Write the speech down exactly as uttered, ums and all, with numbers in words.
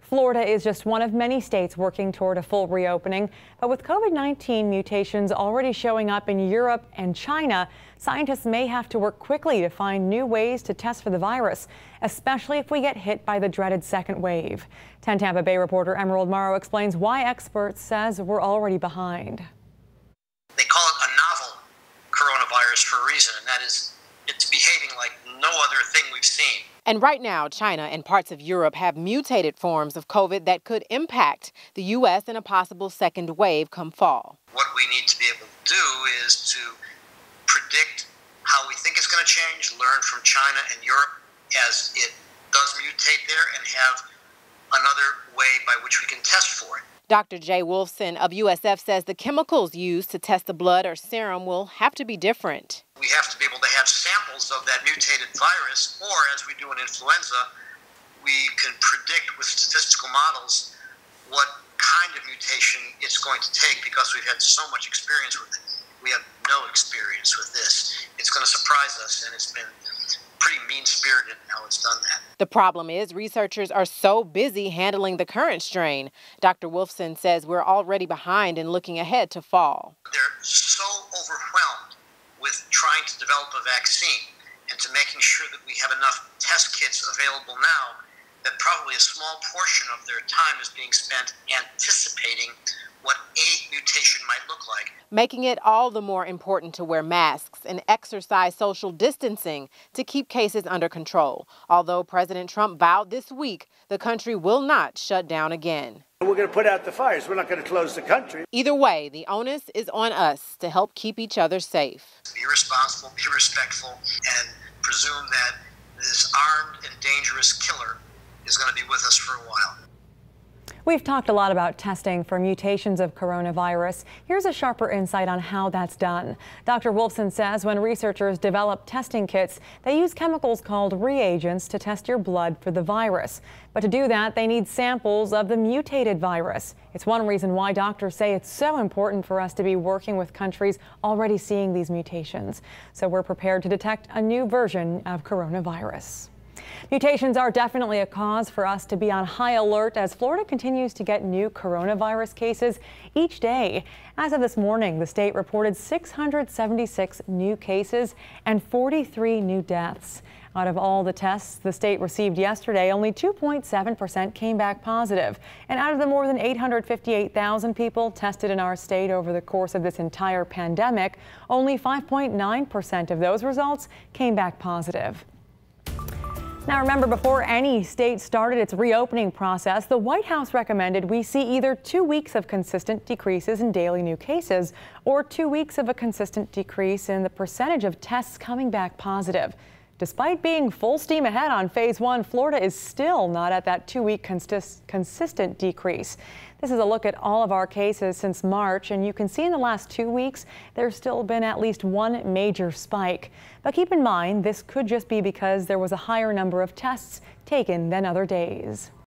Florida is just one of many states working toward a full reopening, but with COVID nineteen mutations already showing up in Europe and China, scientists may have to work quickly to find new ways to test for the virus, especially if we get hit by the dreaded second wave. ten Tampa Bay reporter Emerald Morrow explains why experts says we're already behind. They call it a novel coronavirus for a reason, and that is it's behaving like no other thing we've seen. And right now, China and parts of Europe have mutated forms of COVID that could impact the U S in a possible second wave come fall. What we need to be able to do is to predict how we think it's going to change, learn from China and Europe as it does mutate there, and have another way by which we can test for it. Doctor Jay Wolfson of U S F says the chemicals used to test the blood or serum will have to be different. We have to be able to have samples of that mutated virus, or as we do in influenza, we can predict with statistical models what kind of mutation it's going to take because we've had so much experience with it. We have no experience with this. It's going to surprise us, and it's been pretty mean-spirited how it's done that. The problem is researchers are so busy handling the current strain. Doctor Wolfson says we're already behind and looking ahead to fall. They're so overwhelmed with trying to develop a vaccine and to making sure that we have enough test kits available now that probably a small portion of their time is being spent anticipating what a mutation might look like. Making it all the more important to wear masks and exercise social distancing to keep cases under control. Although President Trump vowed this week the country will not shut down again. We're going to put out the fires. We're not going to close the country. Either way, the onus is on us to help keep each other safe. Be responsible, be respectful, and presume that this armed and dangerous killer is going to be with us for a while. We've talked a lot about testing for mutations of coronavirus. Here's a sharper insight on how that's done. Doctor Wolfson says when researchers develop testing kits, they use chemicals called reagents to test your blood for the virus. But to do that, they need samples of the mutated virus. It's one reason why doctors say it's so important for us to be working with countries already seeing these mutations, so we're prepared to detect a new version of coronavirus. Mutations are definitely a cause for us to be on high alert as Florida continues to get new coronavirus cases each day. As of this morning, the state reported six hundred seventy-six new cases and forty-three new deaths. Out of all the tests the state received yesterday, only two point seven percent came back positive. And out of the more than eight hundred fifty-eight thousand people tested in our state over the course of this entire pandemic, only five point nine percent of those results came back positive. Now remember, before any state started its reopening process, the White House recommended we see either two weeks of consistent decreases in daily new cases or two weeks of a consistent decrease in the percentage of tests coming back positive. Despite being full steam ahead on phase one, Florida is still not at that two-week consist- consistent decrease. This is a look at all of our cases since March, and you can see in the last two weeks, there's still been at least one major spike. But keep in mind, this could just be because there was a higher number of tests taken than other days.